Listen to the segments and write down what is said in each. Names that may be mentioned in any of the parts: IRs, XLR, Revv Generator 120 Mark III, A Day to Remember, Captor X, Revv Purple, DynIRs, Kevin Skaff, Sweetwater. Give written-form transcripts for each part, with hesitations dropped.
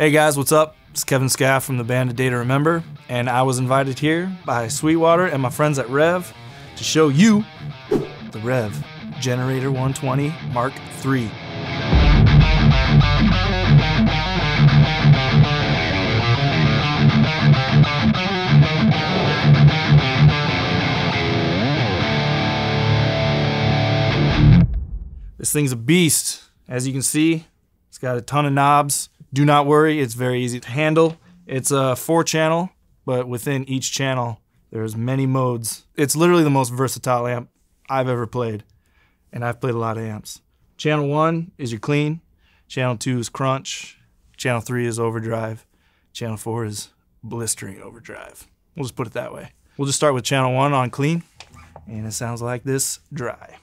Hey guys, what's up? It's Kevin Skaff from the band A Day to Remember, and I was invited here by Sweetwater and my friends at Revv to show you the Revv Generator 120 Mark III. This thing's a beast. As you can see, it's got a ton of knobs. Do not worry, it's very easy to handle. It's a 4-channel, but within each channel, there's many modes. It's literally the most versatile amp I've ever played, and I've played a lot of amps. Channel 1 is your clean, channel 2 is crunch, channel 3 is overdrive, channel 4 is blistering overdrive. We'll just put it that way. We'll just start with channel 1 on clean, and it sounds like this dry.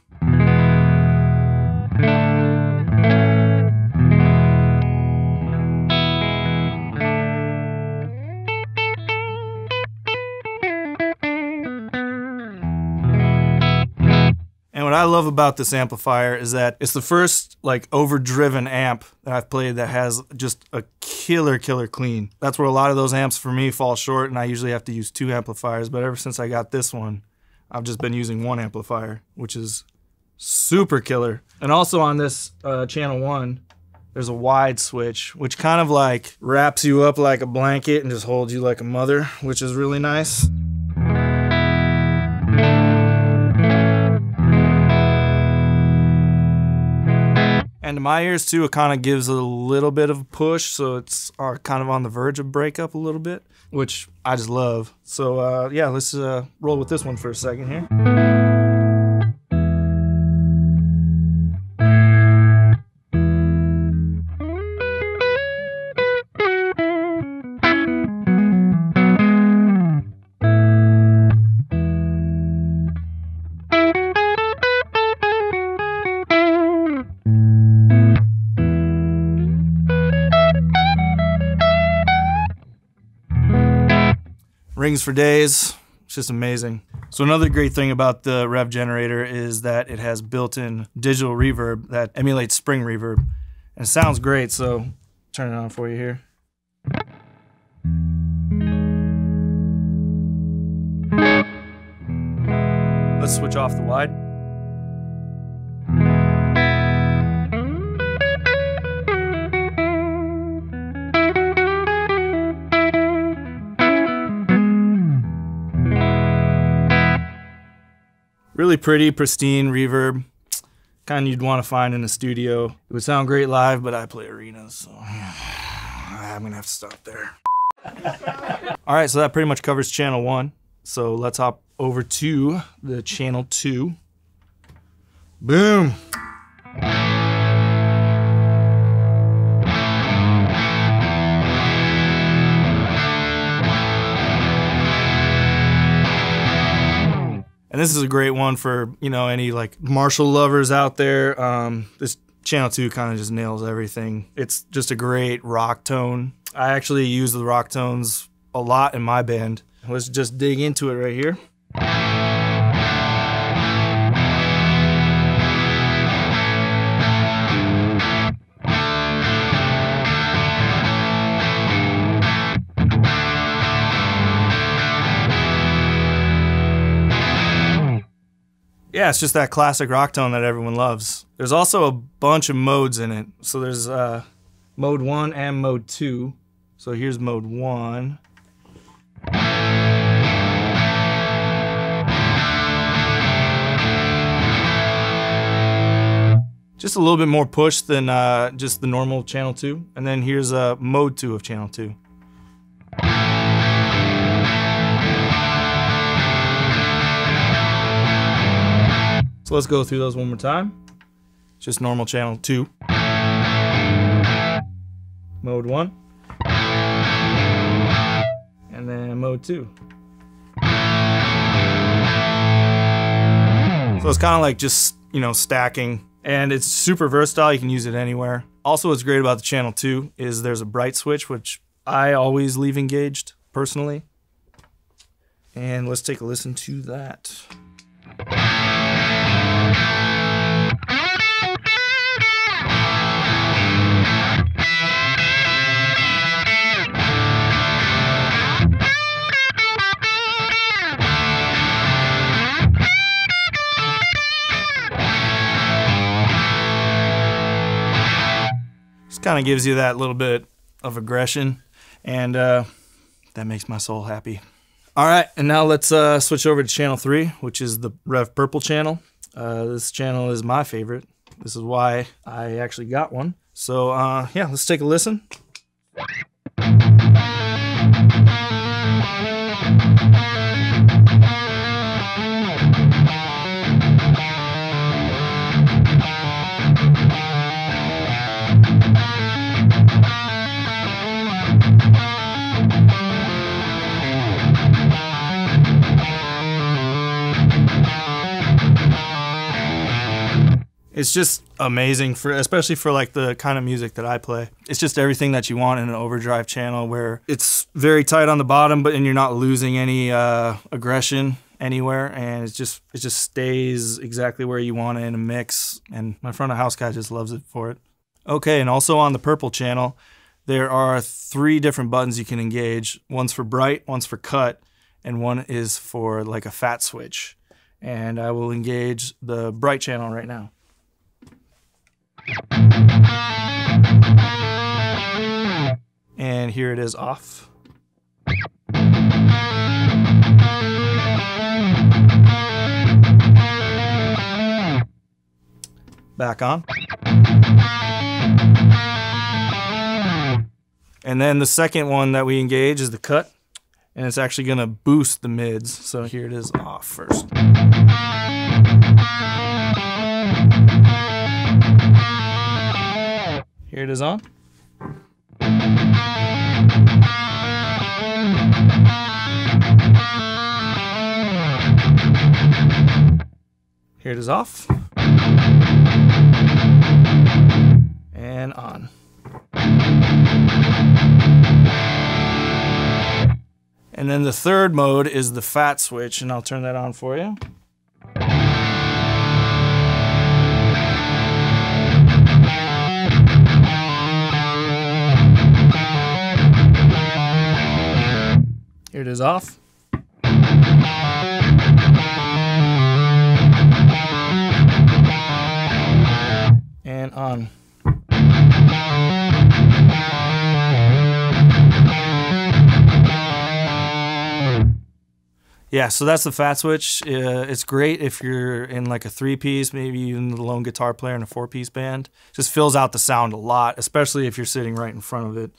And what I love about this amplifier is that it's the first like overdriven amp that I've played that has just a killer clean. That's where a lot of those amps for me fall short, and I usually have to use two amplifiers, but ever since I got this one, I've just been using one amplifier, which is super killer. And also on this channel 1, there's a wide switch, which kind of like wraps you up like a blanket and just holds you like a mother, which is really nice. And to my ears too, it kind of gives a little bit of a push, so it's kind of on the verge of breakup a little bit, which I just love. So yeah, let's roll with this one for a second here. Rings for days, it's just amazing. So another great thing about the Revv Generator is that it has built-in digital reverb that emulates spring reverb. And it sounds great, so turn it on for you here. Let's switch off the wide. Really pretty, pristine reverb, kind you'd want to find in a studio. It would sound great live, but I play arenas, so I'm gonna have to stop there. All right, so that pretty much covers channel 1. So let's hop over to the channel 2. Boom. And this is a great one for, you know, any like Marshall lovers out there. This channel 2 kind of just nails everything. It's just a great rock tone. I actually use the rock tones a lot in my band. Let's just dig into it right here. Yeah, it's just that classic rock tone that everyone loves. There's also a bunch of modes in it. So there's mode 1 and mode 2. So here's mode 1. Just a little bit more push than just the normal channel 2. And then here's mode 2 of channel 2. So let's go through those one more time. Just normal channel 2. Mode 1. And then mode 2. So it's kind of like just, you know, stacking. And it's super versatile, you can use it anywhere. Also what's great about the channel 2 is there's a bright switch, which I always leave engaged, personally. And let's take a listen to that. kind of gives you that little bit of aggression, and that makes my soul happy. All right, and now let's switch over to channel 3, which is the Revv Purple channel. This channel is my favorite. This is why I actually got one. So yeah, let's take a listen. It's just amazing, especially for like the kind of music that I play. It's just everything that you want in an overdrive channel, where it's very tight on the bottom, but you're not losing any aggression anywhere, and it just stays exactly where you want it in a mix. And my front of house guy just loves it for it. Okay, and also on the Purple channel, there are 3 different buttons you can engage. One's for bright, one's for cut, and one is for like a fat switch. And I will engage the bright channel right now. And here it is off. Back on. And then the second one that we engage is the cut, and it's actually going to boost the mids. So here it is off first. Here it is on. Here it is off. And on. And then the third mode is the fat switch, and I'll turn that on for you. Here it is off. And on. Yeah, so that's the fat switch. It's great if you're in like a 3-piece, maybe even the lone guitar player in a 4-piece band. Just fills out the sound a lot, especially if you're sitting right in front of it.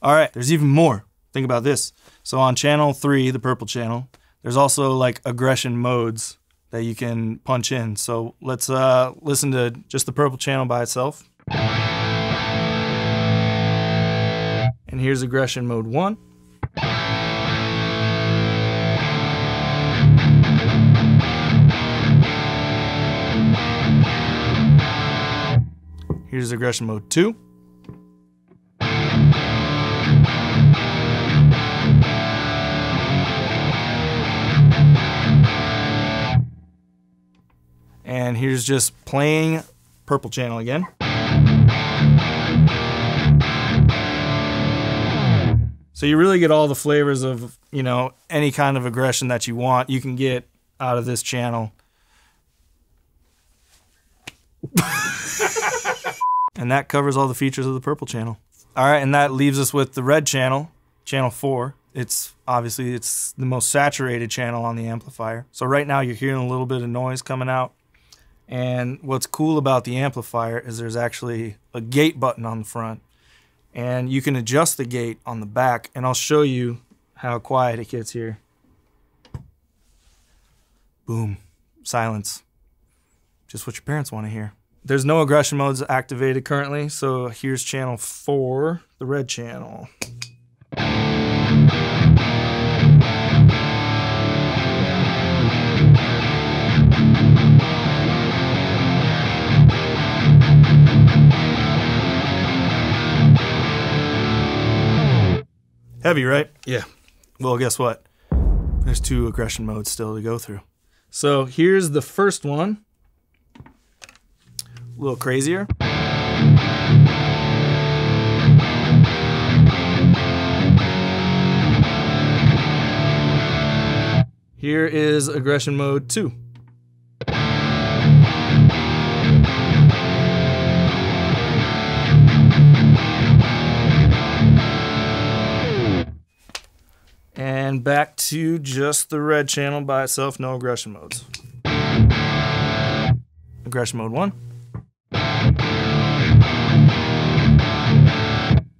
All right, there's even more. Think about this. So on channel 3, the Purple channel, there's also like aggression modes that you can punch in. So let's listen to just the Purple channel by itself. And here's aggression mode 1. Here's aggression mode 2. And here's just playing Purple channel again. So you really get all the flavors of, you know, any kind of aggression that you want, you can get out of this channel. And that covers all the features of the Purple channel. All right, and that leaves us with the Red channel, channel 4. It's obviously, it's the most saturated channel on the amplifier. So right now you're hearing a little bit of noise coming out. And what's cool about the amplifier is there's actually a gate button on the front, and you can adjust the gate on the back, and I'll show you how quiet it gets here. Boom, silence. Just what your parents want to hear. There's no aggression modes activated currently, so here's channel 4, the Red channel. Heavy, right? Yeah. Well, guess what? There's 2 aggression modes still to go through. So here's the first one. A little crazier. Here is aggression mode 2. and back to just the red channel by itself, no aggression modes. Aggression mode 1.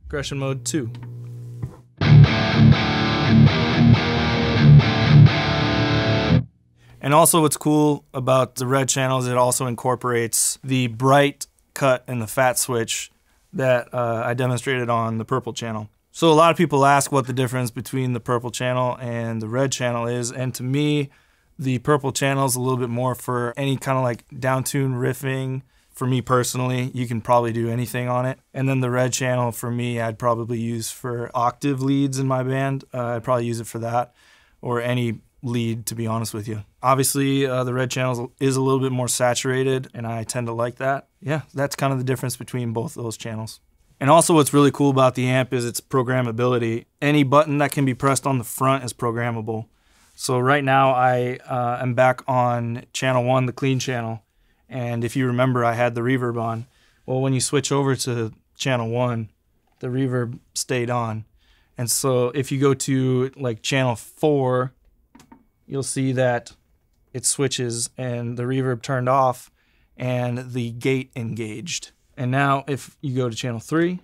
Aggression mode 2. And also what's cool about the red channel is it also incorporates the bright cut and the fat switch that I demonstrated on the purple channel. So a lot of people ask what the difference between the purple channel and the red channel is, and to me, the purple channel is a little bit more for any kind of like down-tune riffing. For me personally, you can probably do anything on it. And then the red channel, for me, I'd probably use for octave leads in my band. I'd probably use it for that, or any lead, to be honest with you. Obviously, the red channel is a little bit more saturated, and I tend to like that. Yeah, that's kind of the difference between both those channels. And also what's really cool about the amp is its programmability. Any button that can be pressed on the front is programmable. So right now I am back on channel 1, the clean channel. And if you remember, I had the reverb on. Well, when you switch over to channel 1, the reverb stayed on. And so if you go to like channel 4, you'll see that it switches and the reverb turned off and the gate engaged. And now if you go to channel 3,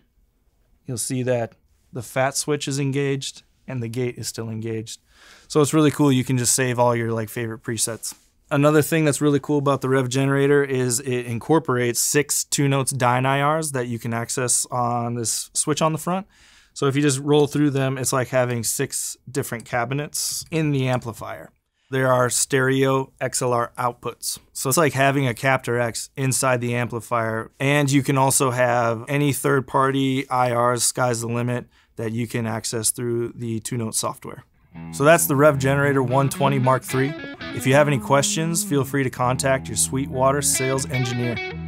you'll see that the fat switch is engaged and the gate is still engaged. So it's really cool. You can just save all your like favorite presets. Another thing that's really cool about the Revv Generator is it incorporates 6 Two-Note DynIRs that you can access on this switch on the front. So if you just roll through them, it's like having 6 different cabinets in the amplifier. There are stereo XLR outputs. So it's like having a Captor X inside the amplifier. And you can also have any third-party IRs, sky's the limit, that you can access through the Two-Note software. So that's the Revv Generator 120 Mark III. If you have any questions, feel free to contact your Sweetwater sales engineer.